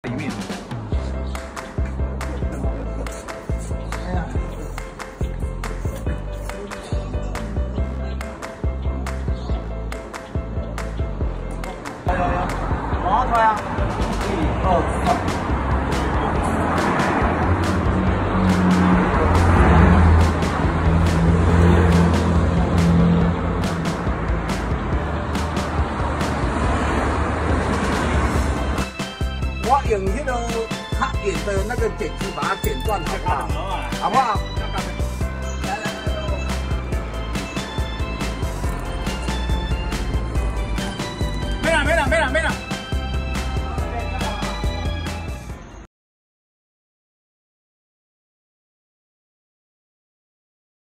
好，出来啊！1、2、3。我用那个黑点的那个剪子把它剪断，好不好？好不好？